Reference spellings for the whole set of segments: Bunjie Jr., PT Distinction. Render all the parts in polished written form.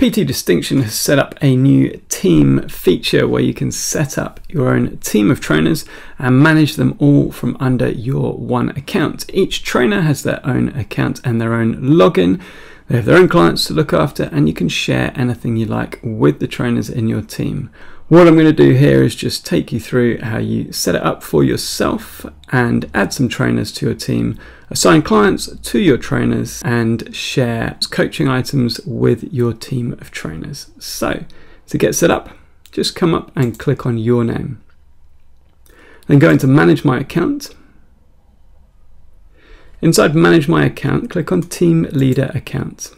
PT Distinction has set up a new team feature where you can set up your own team of trainers and manage them all from under your one account. Each trainer has their own account and their own login. They have their own clients to look after, and you can share anything you like with the trainers in your team. What I'm going to do here is just take you through how you set it up for yourself and add some trainers to your team, assign clients to your trainers, and share coaching items with your team of trainers. So to get set up, just come up and click on your name. Then go into Manage My Account. Inside Manage My Account, click on Team Leader Account,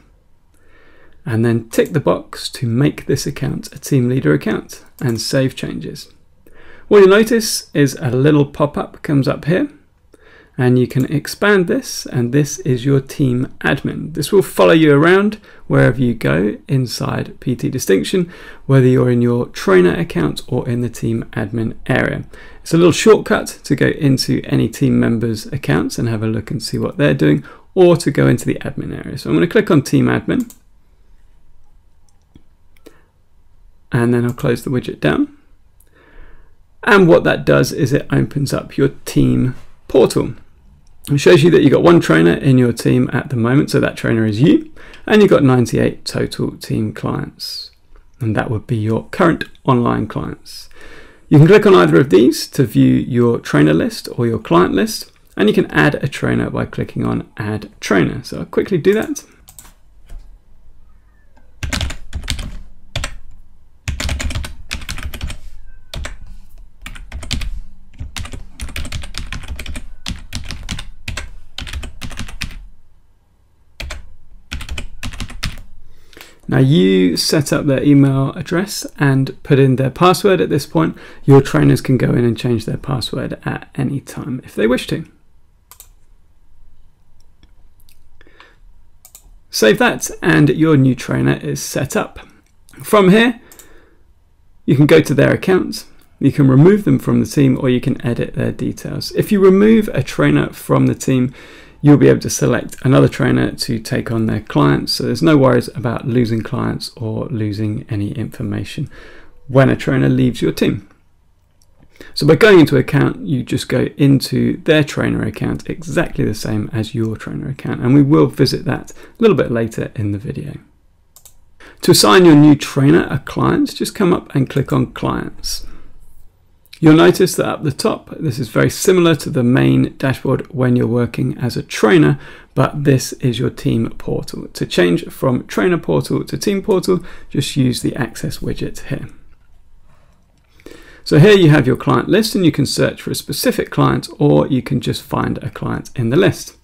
and then tick the box to make this account a Team Leader account and save changes. What you'll notice is a little pop-up comes up here, and you can expand this, and this is your team admin. This will follow you around wherever you go inside PT Distinction, whether you're in your trainer account or in the team admin area. It's a little shortcut to go into any team members' accounts and have a look and see what they're doing, or to go into the admin area. So I'm going to click on team admin, and then I'll close the widget down. And what that does is it opens up your team portal. It shows you that you've got one trainer in your team at the moment, so that trainer is you, and you've got 98 total team clients, and that would be your current online clients. You can click on either of these to view your trainer list or your client list, and you can add a trainer by clicking on Add Trainer. So I'll quickly do that. Now you set up their email address and put in their password at this point. Your trainers can go in and change their password at any time if they wish to. Save that, and your new trainer is set up. From here, you can go to their accounts. You can remove them from the team, or you can edit their details. If you remove a trainer from the team, you'll be able to select another trainer to take on their clients. So there's no worries about losing clients or losing any information when a trainer leaves your team. So by going into account, you just go into their trainer account, exactly the same as your trainer account. And we will visit that a little bit later in the video. To assign your new trainer a client, just come up and click on clients. You'll notice that up the top, this is very similar to the main dashboard when you're working as a trainer, but this is your team portal. To change from trainer portal to team portal, just use the access widget here. So here you have your client list, and you can search for a specific client, or you can just find a client in the list.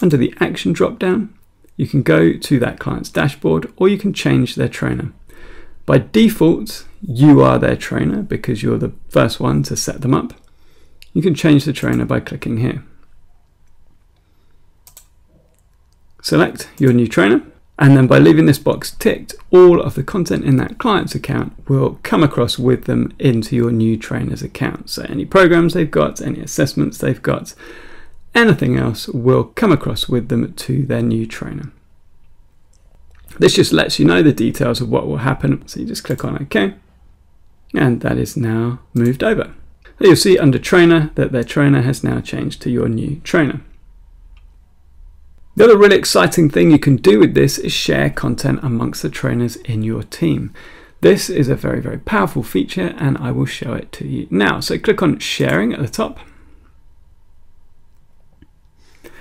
Under the action drop-down, you can go to that client's dashboard, or you can change their trainer. By default, you are their trainer because you're the first one to set them up. You can change the trainer by clicking here. Select your new trainer, and then by leaving this box ticked, all of the content in that client's account will come across with them into your new trainer's account. So any programs they've got, any assessments they've got, anything else will come across with them to their new trainer. This just lets you know the details of what will happen. So you just click on OK, and that is now moved over. So you'll see under Trainer that their trainer has now changed to your new trainer. The other really exciting thing you can do with this is share content amongst the trainers in your team. This is a very, very powerful feature, and I will show it to you now. So click on Sharing at the top,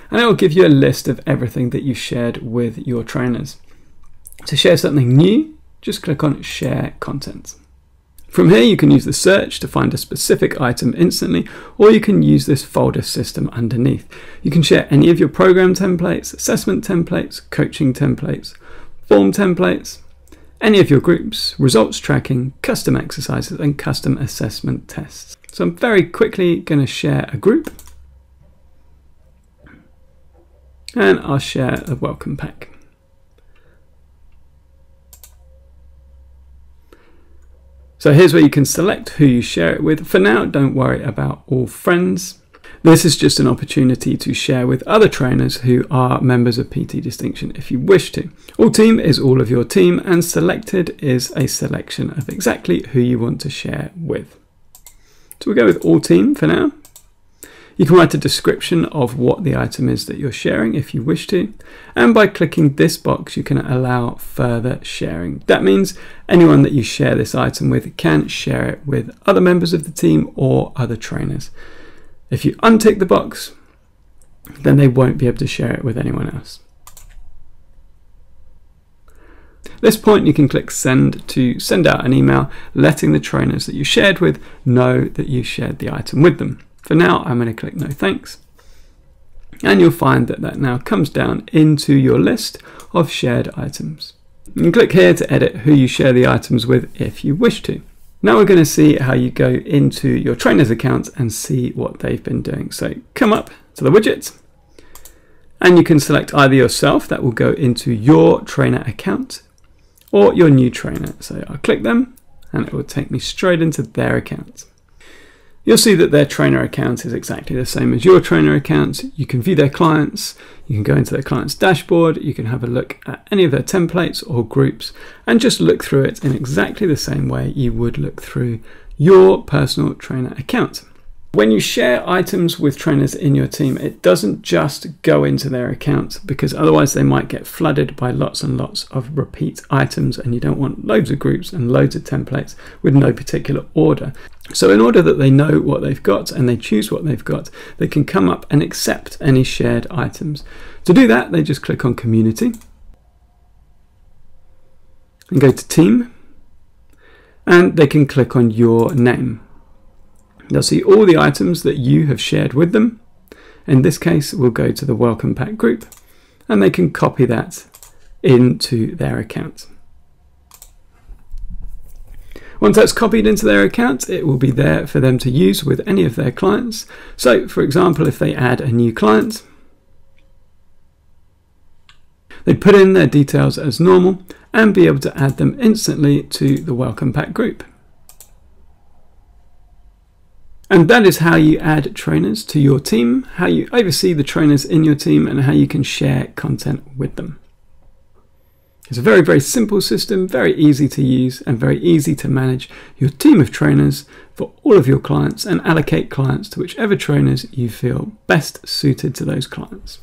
and it will give you a list of everything that you've shared with your trainers. To share something new, just click on Share Content. From here, you can use the search to find a specific item instantly, or you can use this folder system underneath. You can share any of your program templates, assessment templates, coaching templates, form templates, any of your groups, results tracking, custom exercises, and custom assessment tests. So I'm very quickly going to share a group, and I'll share a welcome pack. So here's where you can select who you share it with. For now, don't worry about all friends. This is just an opportunity to share with other trainers who are members of PT Distinction if you wish to. All team is all of your team, and selected is a selection of exactly who you want to share with. So we'll go with all team for now. You can write a description of what the item is that you're sharing if you wish to, and by clicking this box you can allow further sharing. That means anyone that you share this item with can share it with other members of the team or other trainers. If you untick the box, then they won't be able to share it with anyone else. At this point you can click send to send out an email letting the trainers that you shared with know that you shared the item with them. For now, I'm going to click no thanks, and you'll find that that now comes down into your list of shared items. You can click here to edit who you share the items with if you wish to. Now we're going to see how you go into your trainers' accounts and see what they've been doing. So come up to the widget, and you can select either yourself, that will go into your trainer account, or your new trainer. So I'll click them and it will take me straight into their account. You'll see that their trainer account is exactly the same as your trainer account. You can view their clients, you can go into their clients dashboard, you can have a look at any of their templates or groups and just look through it in exactly the same way you would look through your personal trainer account. When you share items with trainers in your team, it doesn't just go into their account, because otherwise they might get flooded by lots and lots of repeat items, and you don't want loads of groups and loads of templates with no particular order. So in order that they know what they've got and they choose what they've got, they can come up and accept any shared items. To do that, they just click on Community and go to Team, and they can click on your name. They'll see all the items that you have shared with them. In this case, we'll go to the Welcome Pack group, and they can copy that into their account. Once that's copied into their account, it will be there for them to use with any of their clients. So, for example, if they add a new client, they put in their details as normal and be able to add them instantly to the Welcome Pack group. And that is how you add trainers to your team, how you oversee the trainers in your team, and how you can share content with them. It's a very, very simple system, very easy to use and very easy to manage your team of trainers for all of your clients and allocate clients to whichever trainers you feel best suited to those clients.